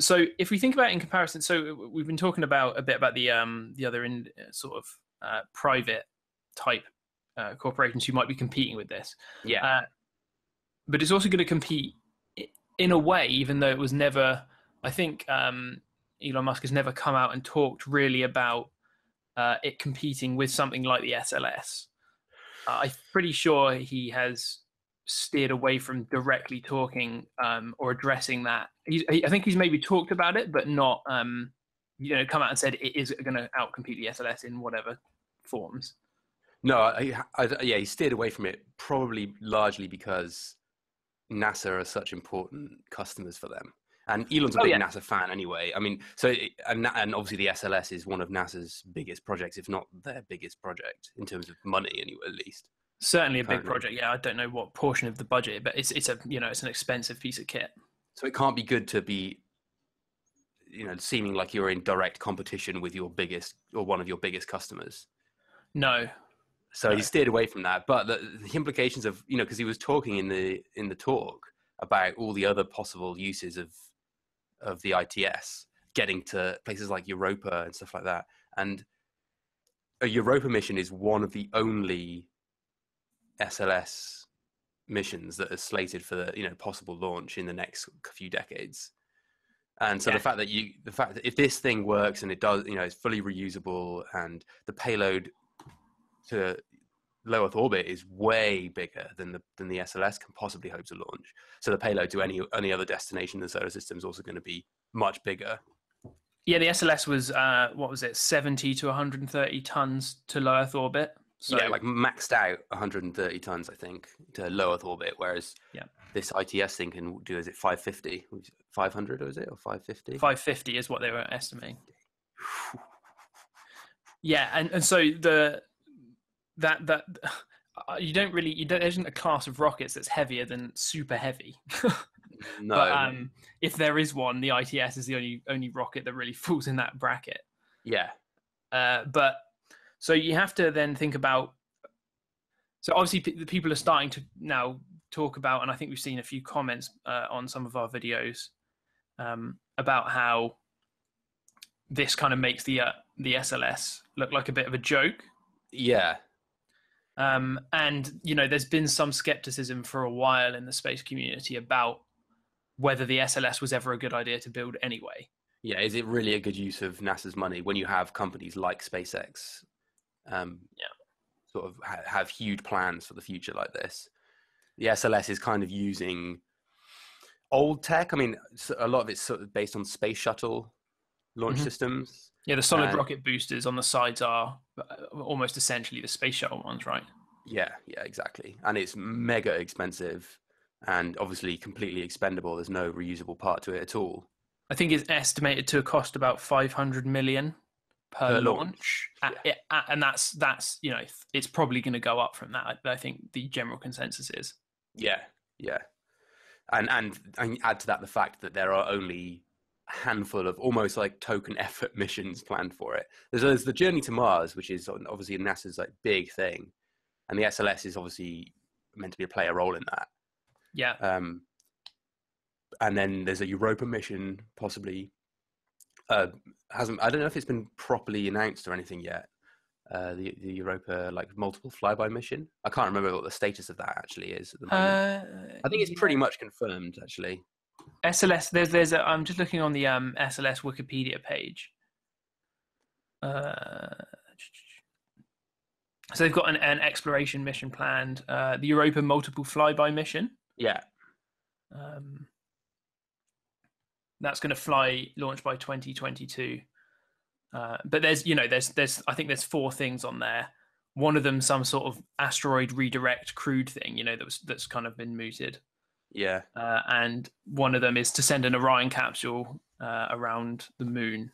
So if we think about in comparison, so we've been talking about a bit about the other private type corporations who might be competing with this. Yeah. But it's also going to compete in a way, even though it was never, I think Elon Musk has never come out and talked really about it competing with something like the SLS. I'm pretty sure he has steered away from directly talking or addressing that. I think he's maybe talked about it, but not, come out and said it is going to outcompete the SLS in whatever forms. No, he steered away from it, probably largely because NASA are such important customers for them. And Elon's a big NASA fan anyway. I mean, and obviously the SLS is one of NASA's biggest projects, if not their biggest project in terms of money, anyway, at least. Certainly a big project. Yeah, I don't know what portion of the budget, but it's an expensive piece of kit. So it can't be good to be, seeming like you're in direct competition with your biggest or one of your biggest customers. No. So he steered away from that, but the implications of, because he was talking in the talk about all the other possible uses of the ITS, getting to places like Europa and stuff like that. And a Europa mission is one of the only SLS missions that are slated for possible launch in the next few decades. And so the fact that if this thing works and it does, it's fully reusable, and the payload to low Earth orbit is way bigger than the SLS can possibly hope to launch. So the payload to any other destination in the solar system is also going to be much bigger. Yeah, the SLS was 70 to 130 tons to low Earth orbit. So yeah, like maxed out 130 tons, I think, to low Earth orbit. Whereas this ITS thing can do, is it 550? 500 or is it? Or 550? 550 is what they were estimating. Yeah, and so the... there isn't a class of rockets that's heavier than super heavy. No. But if there is one, the ITS is the only rocket that really falls in that bracket. Yeah. But so you have to then think about. So obviously, the people are starting to now talk about, and I think we've seen a few comments on some of our videos about how this kind of makes the SLS look like a bit of a joke. Yeah. And, there's been some skepticism for a while in the space community about whether the SLS was ever a good idea to build anyway. Yeah, is it really a good use of NASA's money when you have companies like SpaceX sort of have huge plans for the future like this? The SLS is kind of using old tech. I mean, a lot of it's sort of based on space shuttle launch systems. Yeah, the solid rocket boosters on the sides are almost essentially the space shuttle ones, right? Yeah, exactly. And it's mega expensive and obviously completely expendable. There's no reusable part to it at all. I think it's estimated to cost about $500 million per launch. And that's it's probably going to go up from that. I think the general consensus is. Yeah. And add to that the fact that there are only handful of almost like token effort missions planned for it. There's the journey to Mars, which is obviously NASA's like big thing, and the SLS is obviously meant to play a role in that. Yeah. And then there's a Europa mission, possibly. I don't know if it's been properly announced or anything yet. The Europa multiple flyby mission. I can't remember what the status of that actually is at the moment. I think it's pretty much confirmed actually. SLS, there's a, I'm just looking on the SLS Wikipedia page. So they've got an exploration mission planned, the Europa multiple flyby mission. Yeah. That's going to launch by 2022. But there's I think there's four things on there. One of them, some sort of asteroid redirect crude thing, that's kind of been mooted. Yeah. And one of them is to send an Orion capsule around the moon.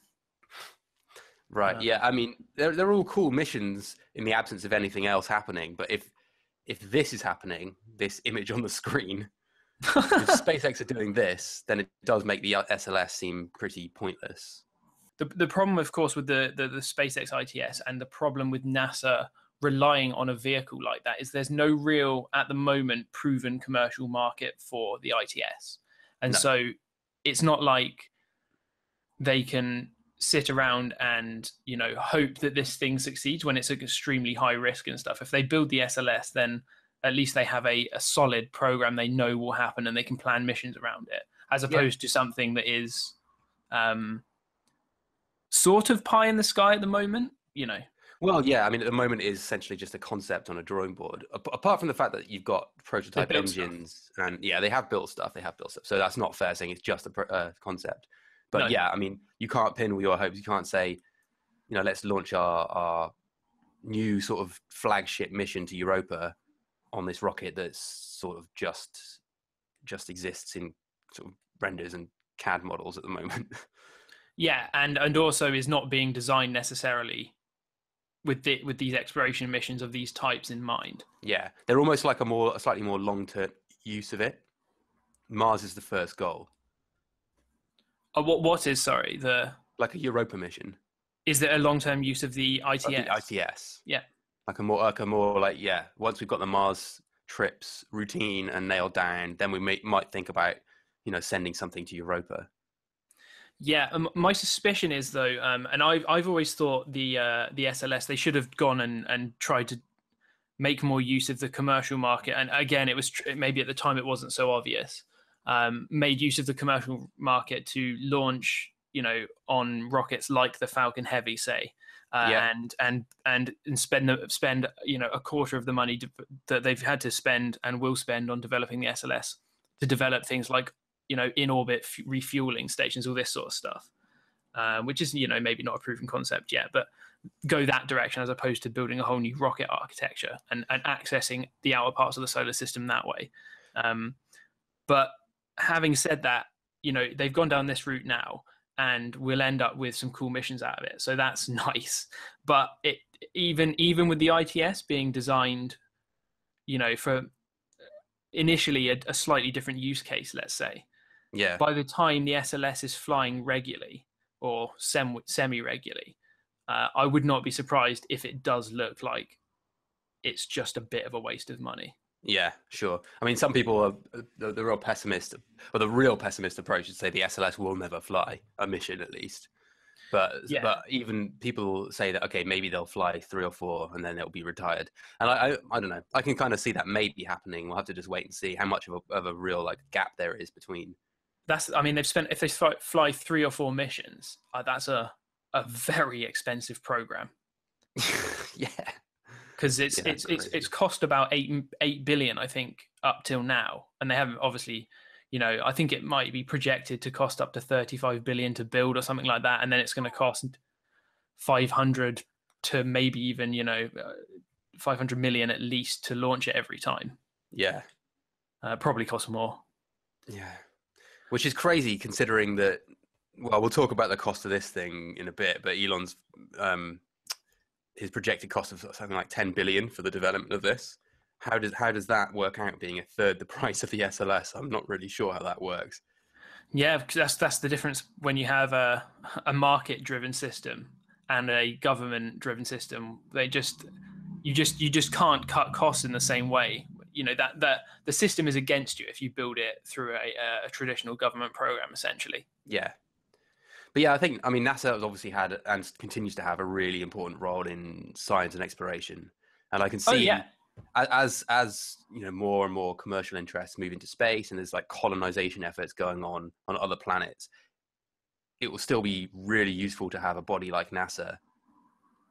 Right. I mean, they're all cool missions in the absence of anything else happening. But if this is happening, this image on the screen, if SpaceX are doing this, then it does make the SLS seem pretty pointless. The problem, of course, with the SpaceX ITS and the problem with NASA relying on a vehicle like that is there's no real, at the moment, proven commercial market for the ITS. And so it's not like they can sit around and, you know, hope that this thing succeeds when it's an extremely high risk and stuff. If they build the SLS, then at least they have a solid program they know will happen and they can plan missions around it, as opposed to something that is sort of pie in the sky at the moment, you know. Well, yeah, I mean, at the moment it is essentially just a concept on a drawing board, apart from the fact that you've got prototype engines and they have built stuff. So that's not fair saying it's just a concept. But yeah, I mean, you can't pin all your hopes. You can't say, you know, let's launch our new sort of flagship mission to Europa on this rocket that's sort of just exists in sort of renders and CAD models at the moment. Yeah, and also is not being designed necessarily with these exploration missions of these types in mind. Yeah, they're almost like a slightly more long-term use of it. Mars is the first goal. Oh, what is, sorry, the... Like a Europa mission. Is there a long-term use of the ITS? Of the ITS. Yeah. Like, once we've got the Mars trips routine and nailed down, then we might think about, you know, sending something to Europa. Yeah, my suspicion is though, and I've always thought the SLS, they should have gone and tried to make more use of the commercial market. And again, it was maybe at the time it wasn't so obvious. Made use of the commercial market to launch, you know, on rockets like the Falcon Heavy, say, and spend you know a quarter of the money that they've had to spend and will spend on developing the SLS to develop things like, you know, in-orbit refueling stations, all this sort of stuff, which is, you know, maybe not a proven concept yet, but go that direction as opposed to building a whole new rocket architecture and accessing the outer parts of the solar system that way. But having said that, you know, they've gone down this route now and we'll end up with some cool missions out of it. So that's nice. But it even with the ITS being designed, you know, for initially a slightly different use case, let's say, yeah, by the time the SLS is flying regularly or semi-regularly, I would not be surprised if it does look like it's just a bit of a waste of money. Yeah, sure. I mean, some people are the real pessimist approach would say the SLS will never fly a mission at least. But even people say that, okay, maybe they'll fly 3 or 4 and then they'll be retired. And I don't know. I can kind of see that maybe happening. We'll have to just wait and see how much of a real like gap there is between. If they fly 3 or 4 missions, that's a very expensive program. Yeah. Because it's cost about $8 billion, I think, up till now, and they haven't obviously. You know, I think it might be projected to cost up to $35 billion to build or something like that, and then it's going to cost 500 to maybe even, you know, 500 million at least to launch it every time. Yeah, probably costs more. Yeah, which is crazy considering that. Well, we'll talk about the cost of this thing in a bit, but Elon's his projected cost of something like $10 billion for the development of this. How does that work out being a third the price of the SLS? I'm not really sure how that works. Yeah, because that's the difference when you have a market-driven system and a government-driven system. You just can't cut costs in the same way. You know that the system is against you if you build it through a traditional government program, essentially. Yeah, but yeah, I mean NASA has obviously had and continues to have a really important role in science and exploration, and I can see. Oh, yeah. As you know, more and more commercial interests move into space and there's like colonization efforts going on other planets, it will still be really useful to have a body like NASA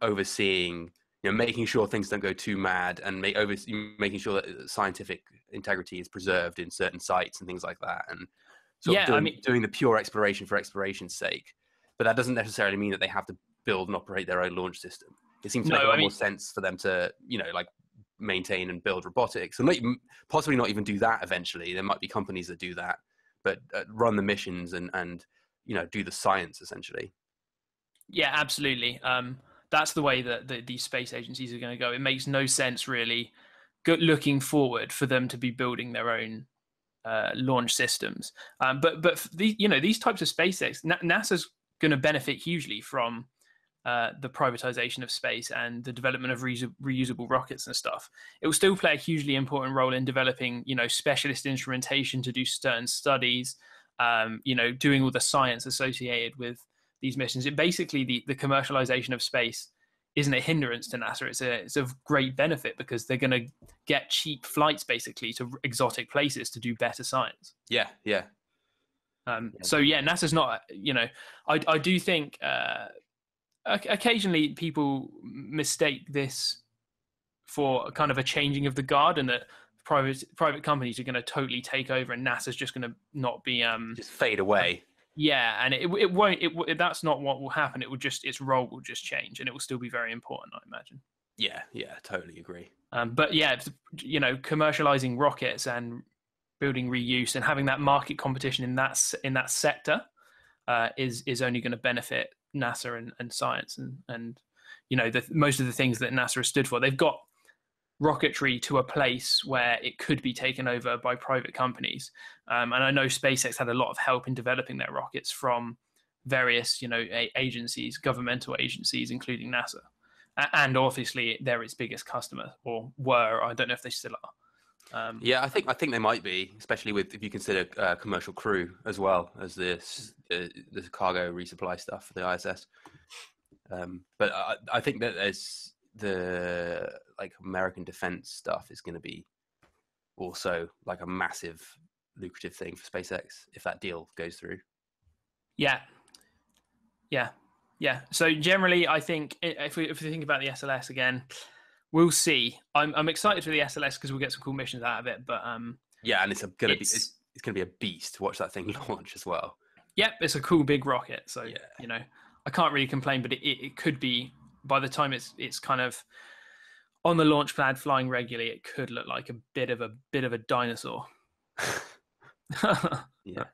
overseeing, you know, making sure things don't go too mad and making sure that scientific integrity is preserved in certain sites and things like that, and doing the pure exploration for exploration's sake. But that doesn't necessarily mean that they have to build and operate their own launch system. It seems to make a lot more sense for them to, you know, like maintain and build robotics, and possibly not even do that eventually. There might be companies that do that, but run the missions and you know, do the science essentially. Yeah, absolutely. That's the way that these space agencies are going to go. It makes no sense really looking forward for them to be building their own launch systems. But these types of SpaceX, NASA's going to benefit hugely from the privatization of space and the development of reusable rockets and stuff, it will still play a hugely important role in developing, you know, specialist instrumentation to do certain studies, you know, doing all the science associated with these missions. It basically, the commercialization of space isn't a hindrance to NASA. It's a great benefit because they're going to get cheap flights basically to exotic places to do better science. Yeah. Yeah. So yeah, NASA's not, you know, I do think occasionally people mistake this for a kind of a changing of the guard, and that private companies are going to totally take over and NASA's just going to not be, just fade away. Yeah, and it won't. That's not what will happen. It will just, its role will just change, and it will still be very important, I imagine. Yeah, yeah, totally agree. But yeah, you know, commercializing rockets and building reuse and having that market competition in that sector is only going to benefit NASA and science and you know, most of the things that NASA has stood for. They've got rocketry to a place where it could be taken over by private companies. And I know SpaceX had a lot of help in developing their rockets from various, you know, agencies, governmental agencies, including NASA. And obviously they're its biggest customer, or were. I don't know if they still are. Yeah, I think they might be, especially with, if you consider Commercial Crew as well as this, the cargo resupply stuff for the ISS. But I think that there's the, like, American defense stuff is going to be also like a massive lucrative thing for SpaceX if that deal goes through. Yeah. Yeah. Yeah. So generally, I think if we think about the SLS again, we'll see. I'm excited for the SLS because we'll get some cool missions out of it, but yeah, and it's going to be a beast to watch that thing launch as well. Yep. It's a cool big rocket. So, yeah, you know, I can't really complain, but it could be, by the time it's kind of on the launch pad flying regularly, it could look like a bit of a dinosaur. Yeah.